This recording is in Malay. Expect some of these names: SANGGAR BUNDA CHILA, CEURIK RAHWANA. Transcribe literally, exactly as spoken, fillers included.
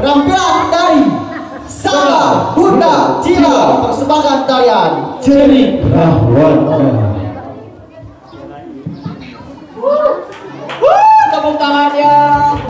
Rampian dari Sanggar Bunda Chila persembahkan tarian Ceurik Rahwana. Tepuk tangannya.